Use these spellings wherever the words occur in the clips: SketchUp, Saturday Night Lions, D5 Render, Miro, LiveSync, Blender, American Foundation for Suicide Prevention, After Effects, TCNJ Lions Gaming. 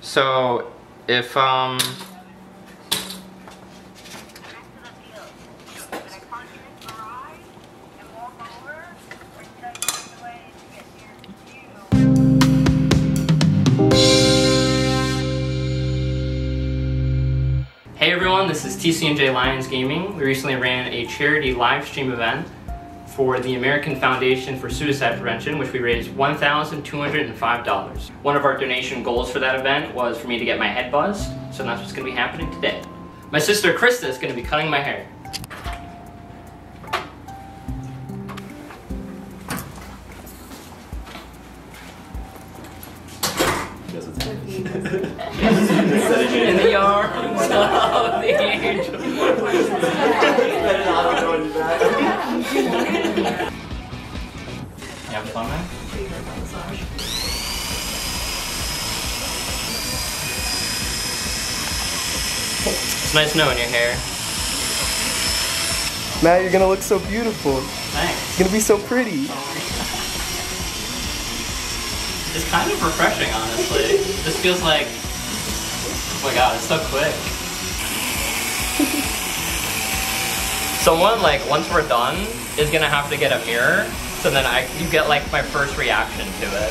So if Hey everyone, this is TCNJ Lions Gaming. We recently ran a charity live stream event for the American Foundation for Suicide Prevention, which we raised $1,205. One of our donation goals for that event was for me to get my head buzzed, so that's what's going to be happening today. My sister Krista is going to be cutting my hair. In the arms of the angel. You having fun, man? It's nice knowing your hair. Matt, you're gonna look so beautiful. Thanks. You're gonna be so pretty. It's kind of refreshing, honestly. It just feels like, oh my god, it's so quick. Someone, like, once we're done, is gonna have to get a mirror, so then you get, like, my first reaction to it.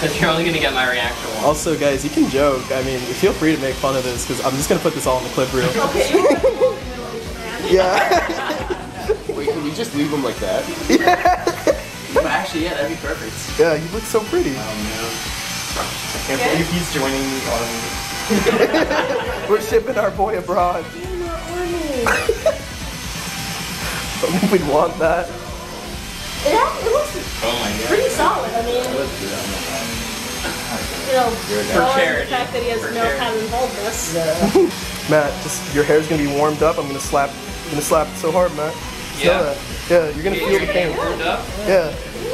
Because you're only gonna get my reaction once. Also, guys, you can joke. I mean, feel free to make fun of this, because I'm just gonna put this all in the clip reel. Yeah. Wait, can we just leave them like that? Yeah. Actually, yeah, that'd be perfect. Yeah, you look so pretty. I can't believe he's joining me on... We're shipping our boy abroad. You're not ornery. We'd want that. It looks pretty solid. I mean, you know, for the fact that he has no kind of involvedness. Yeah. Matt, just your hair's gonna be warmed up. I'm gonna slap it so hard, Matt. Yeah. Yeah, you're gonna feel the pain. Warmed up? Yeah. I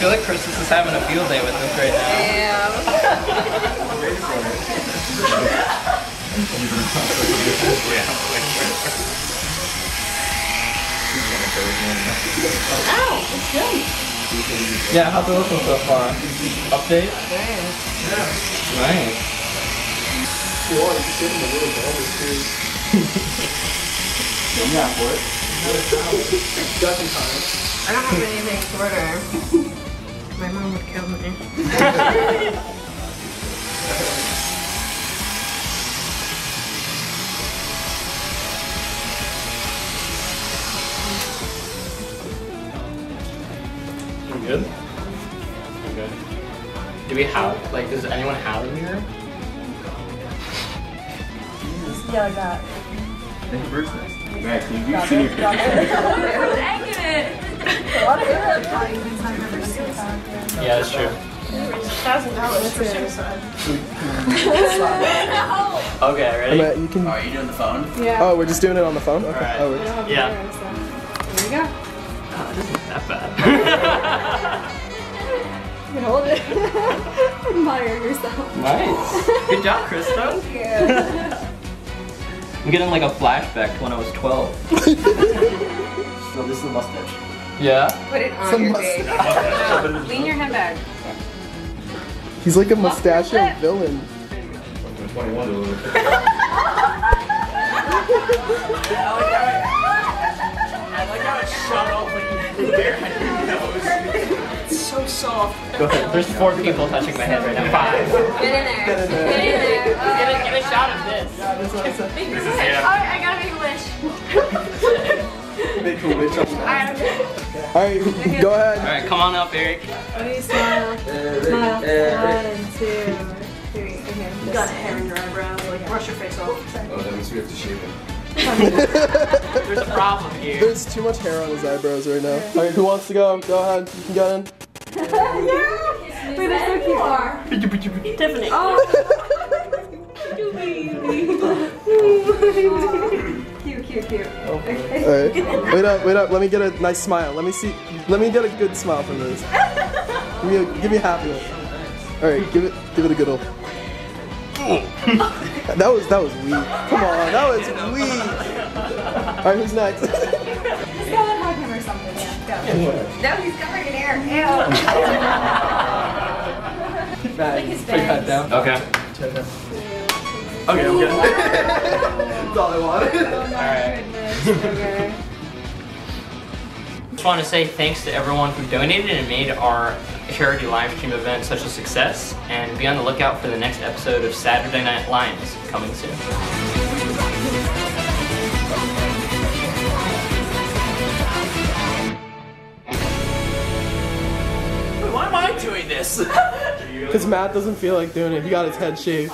feel like Chris is having a field day with us right now. Yeah. Ow, it's good. Yeah, how's it looking so far? Update? Yeah. Nice. Well, you should have a little bit too. Yeah, what? I don't have anything shorter. My mom would kill me. Good? I'm good. Do we have, like, does anyone have a mirror? Yeah, I got it. Thank you, Bruce. Max, you've seen your picture. I was egging it! A lot of hair. Yeah, that's true. $1,000 for suicide. No! Okay, ready? Matt, you can... Oh, are you doing the phone? Yeah. Oh, we're just doing it on the phone? Okay. Right. Oh, yeah. Here we go. Oh, this isn't that bad. You can hold it. Admire yourself. Nice. Good job, Krista. Thank you. I'm getting like a flashback to when I was 12. So this is a mustache. Yeah. Put it on your face. Lean your head back. He's like a mustachioed villain. I'm 21. Shut up when you bare nose. It's so soft. Go ahead. There's 4 people touching my head right now. 5. Get in there. Give a shot of this. Yeah, this is alright, I gotta make a wish. Make a wish on that. Alright, go ahead. Alright, come on up, Eric. Let me smile. Smile. 1, 2, 3. Okay. You got hair in your eyebrow. Like, brush your face off. Oh, that means we have to shave it. There's a problem here. There's too much hair on his eyebrows right now. Alright, who wants to go? Go ahead. You can go in. Yeah! Wait, that's so cute. Are. Tiffany. Oh. Cute. Okay. Alright. Wait up. Let me get a nice smile. Let me get a good smile from this. Give me a happy one. Alright, give it a good old. That was weak. Come on, that was weak. Alright, who's next? Just go and hug him or something. Yeah, go. No, he's covering in air. Ew. Like his bags. Down. Okay. Okay, I'm good. That's all I wanted. Alright. Just want to say thanks to everyone who donated and made our charity live stream event such a success, and be on the lookout for the next episode of Saturday Night Lions coming soon. Why am I doing this? Because Matt doesn't feel like doing it. He got his head shaved.